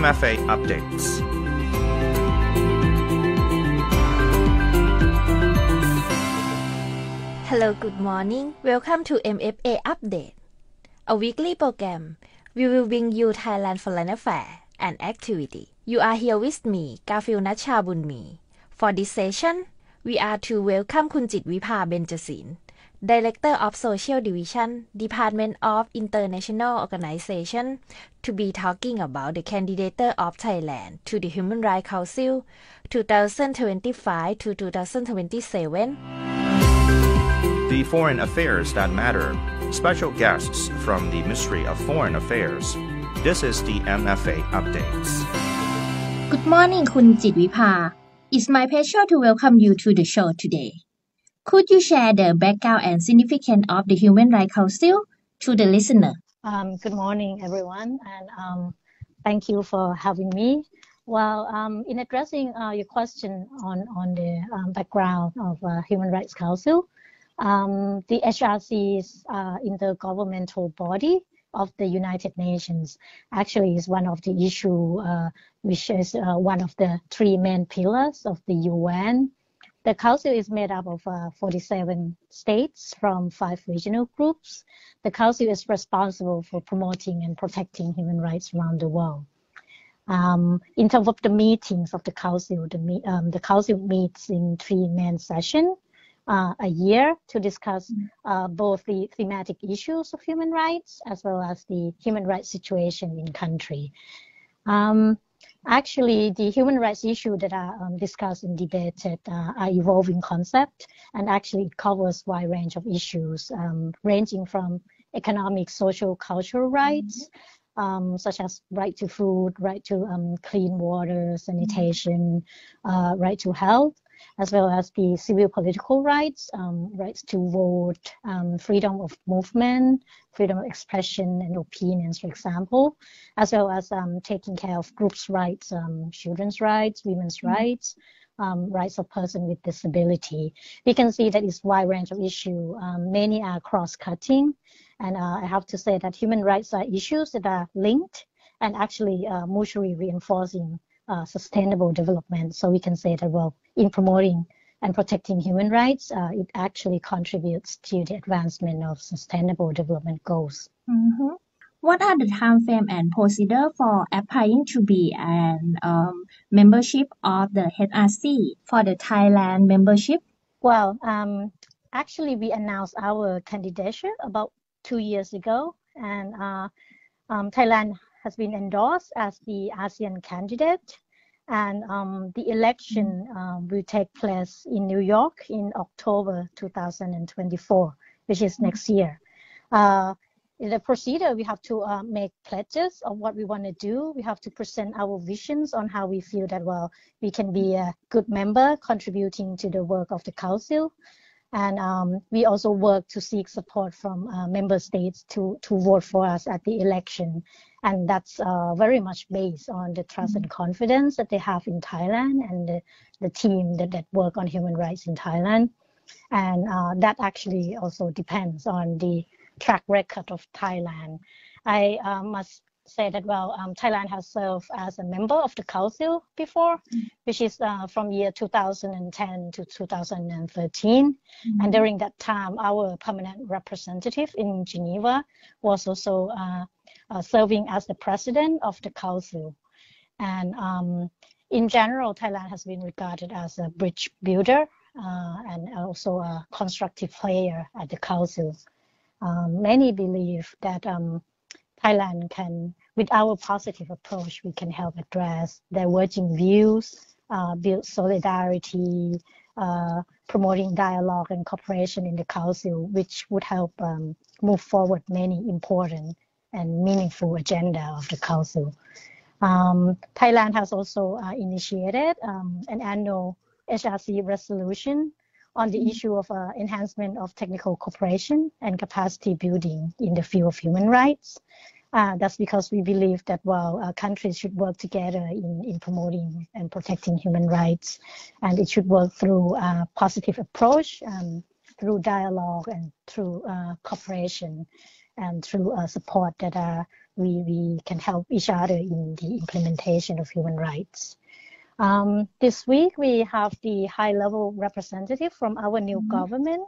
MFA updates. Hello, good morning. Welcome to MFA Update, a weekly program. We will bring you Thailand Foreign Affairs and activity. You are here with me, Kafila Natchabunmi. For this session, we are to welcome Kun Jitvipa Benjasil, Director of Social Division, Department of International Organization, to be talking about the candidature of Thailand to the Human Rights Council 2025 to 2027. The Foreign Affairs That Matter. Special guests from the Ministry of Foreign Affairs. This is the MFA Updates. Good morning, Kun Jitvipa. It's my pleasure to welcome you to the show today. Could you share the background and significance of the Human Rights Council to the listener? Good morning, everyone, and thank you for having me. Well, in addressing your question on the background of Human Rights Council, the HRC is intergovernmental body of the United Nations. Actually, is one of the issue which is one of the three main pillars of the UN. The council is made up of 47 states from 5 regional groups. The council is responsible for promoting and protecting human rights around the world. In terms of the meetings of the council, the council meets in 3 main sessions a year to discuss both the thematic issues of human rights as well as the human rights situation in country. Actually, the human rights issues that are discussed and debated are evolving concept, and actually it covers wide range of issues ranging from economic, social, cultural rights, such as right to food, right to clean water, sanitation, right to health, as well as the civil political rights, rights to vote, freedom of movement, freedom of expression and opinions, for example, as well as taking care of groups' rights, children's rights, women's rights, rights of person with disability. We can see that it's wide range of issue. Many are cross-cutting, and I have to say that human rights are issues that are linked and actually mutually reinforcing sustainable development. So we can say that, well, in promoting and protecting human rights, it actually contributes to the advancement of sustainable development goals. Mm-hmm. What are the time frame and procedure for applying to be an membership of the HRC for the Thailand membership? Well, actually we announced our candidature about 2 years ago, and Thailand has been endorsed as the ASEAN candidate, and the election will take place in New York in October 2024, which is next year. In the procedure, we have to make pledges of what we want to do. We have to present our visions on how we feel that, well, we can be a good member contributing to the work of the council. And we also work to seek support from member states to vote for us at the election. And that's very much based on the trust and confidence that they have in Thailand and the team that work on human rights in Thailand. And that actually also depends on the track record of Thailand. I must say that, well, Thailand has served as a member of the council before, which is from year 2010 to 2013. And during that time, our permanent representative in Geneva was also serving as the president of the council. And in general, Thailand has been regarded as a bridge builder and also a constructive player at the council. Many believe that Thailand can, with our positive approach, we can help address diverging views, build solidarity, promoting dialogue and cooperation in the council, which would help move forward many important and meaningful agenda of the council. Thailand has also initiated an annual HRC resolution on the issue of enhancement of technical cooperation and capacity building in the field of human rights. That's because we believe that, well, countries should work together in promoting and protecting human rights, and it should work through a positive approach, through dialogue and through cooperation. and through support that we can help each other in the implementation of human rights. This week we have the high-level representative from our new government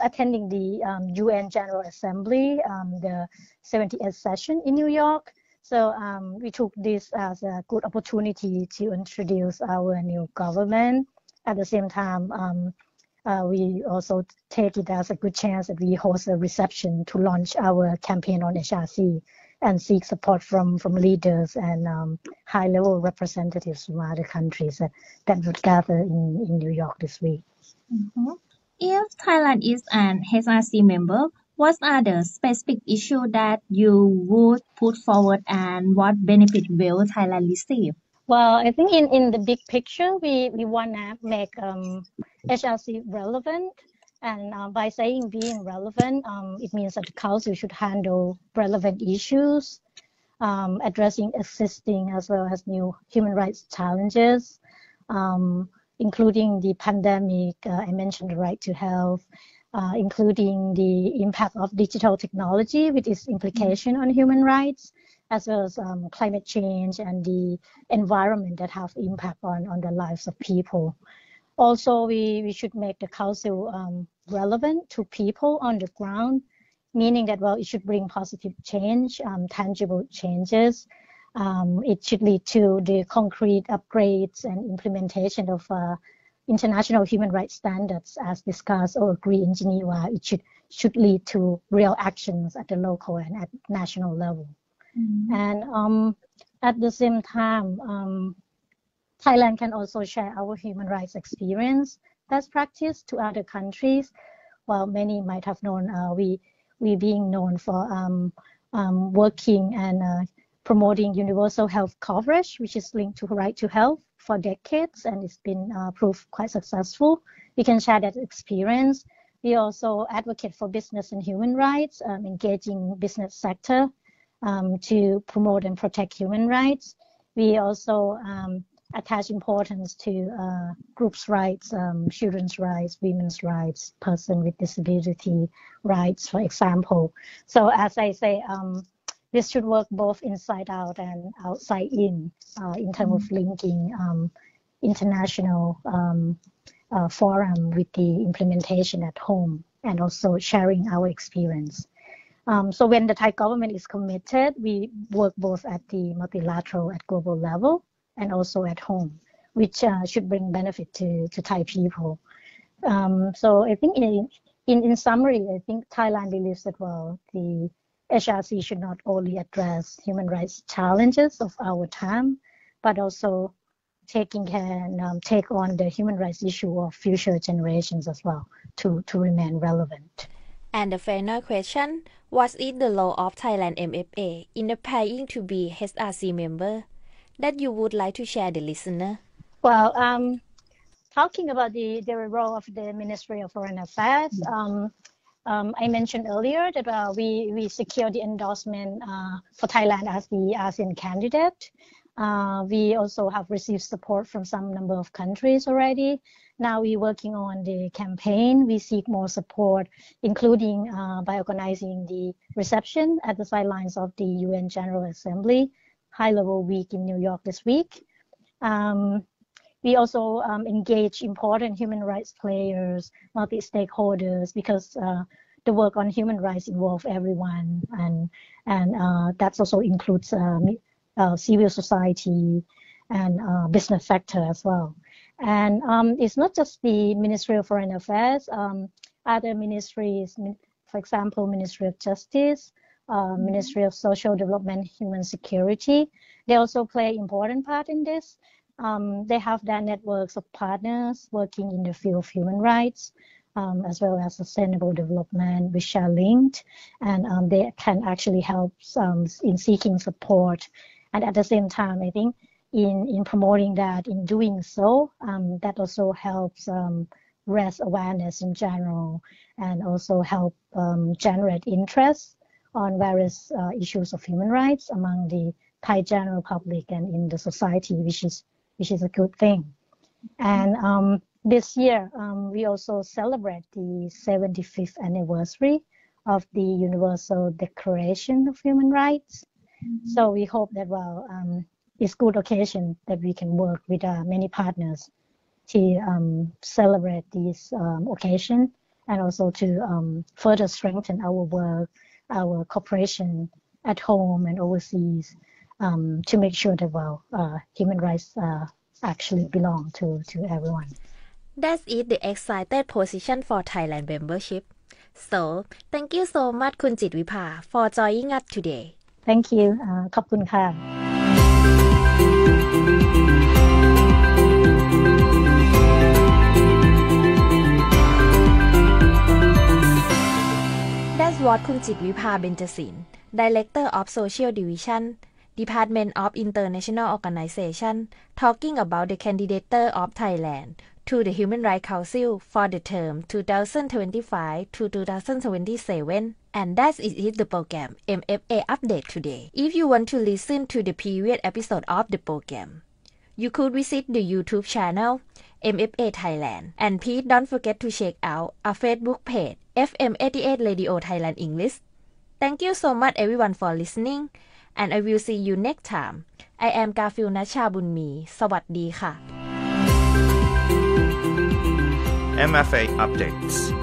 attending the UN General Assembly, the 78th session in New York. So we took this as a good opportunity to introduce our new government. At the same time, we also take it as a good chance that we host a reception to launch our campaign on HRC and seek support from leaders and high-level representatives from other countries that would gather in New York this week. Mm-hmm. If Thailand is an HRC member, what are the specific issues that you would put forward and what benefit will Thailand receive? Well, I think in the big picture, we want to make HRC relevant. And by saying being relevant, it means that the council should handle relevant issues, addressing existing as well as new human rights challenges, including the pandemic, I mentioned the right to health, including the impact of digital technology with its implication on human rights, as well as climate change and the environment that have impact on the lives of people. Also, we should make the council relevant to people on the ground, meaning that, well, it should bring positive change, tangible changes. It should lead to the concrete upgrades and implementation of international human rights standards as discussed or agreed in Geneva. It should lead to real actions at the local and at national level. Mm-hmm. And at the same time, Thailand can also share our human rights experience, best practice to other countries. While many might have known, we being known for working and promoting universal health coverage, which is linked to right to health for decades, and it's been proved quite successful. We can share that experience. We also advocate for business and human rights, engaging business sector to promote and protect human rights. We also attach importance to groups' rights, children's rights, women's rights, person with disability rights, for example. So as I say, this should work both inside out and outside in terms of linking international forum with the implementation at home and also sharing our experience. So when the Thai government is committed, we work both at the multilateral, at global level, and also at home, which should bring benefit to Thai people. So I think in summary, I think Thailand believes that, well, the HRC should not only address human rights challenges of our time, but also taking care and take on the human rights issue of future generations as well to remain relevant. And the final question, what is the role of Thailand MFA in applying to be HRC member that you would like to share the listener? Well, talking about the role of the Ministry of Foreign Affairs, I mentioned earlier that we secured the endorsement for Thailand as the ASEAN candidate. We also have received support from some number of countries already. Now we're working on the campaign. We seek more support, including by organizing the reception at the sidelines of the UN General Assembly high-level week in New York this week. We also engage important human rights players, multi-stakeholders, because the work on human rights involves everyone, and that also includes civil society and business sector as well. And it's not just the Ministry of Foreign Affairs. Other ministries, for example, Ministry of Justice, Ministry of Social Development, Human Security, they also play an important part in this. They have their networks of partners working in the field of human rights, as well as sustainable development, which are linked, and they can actually help in seeking support. And at the same time, I think in promoting that, in doing so, that also helps raise awareness in general and also help generate interest on various issues of human rights among the Thai general public and in the society, which is a good thing. And this year, we also celebrate the 75th anniversary of the Universal Declaration of Human Rights. Mm-hmm. So we hope that it's good occasion that we can work with many partners to celebrate this occasion, and also to further strengthen our work, our cooperation at home and overseas, to make sure that human rights actually belong to everyone. That is the excited position for Thailand membership. So thank you so much, Kun Jitvipa, for joining us today. Thank you. ขอบคุณค่ะ That's what Kun Jitvipa Benjasil, Director of Social Division, Department of International Organization, talking about the candidature of Thailand to the Human Rights Council for the term 2025 to 2027. And that is the program MFA Update today. If you want to listen to the previous episode of the program, you could visit the YouTube channel MFA Thailand. And please don't forget to check out our Facebook page FM 88 Radio Thailand English. Thank you so much everyone for listening, and I will see you next time. I am Kafila Natchabunmi. สวัสดีค่ะ MFA Updates.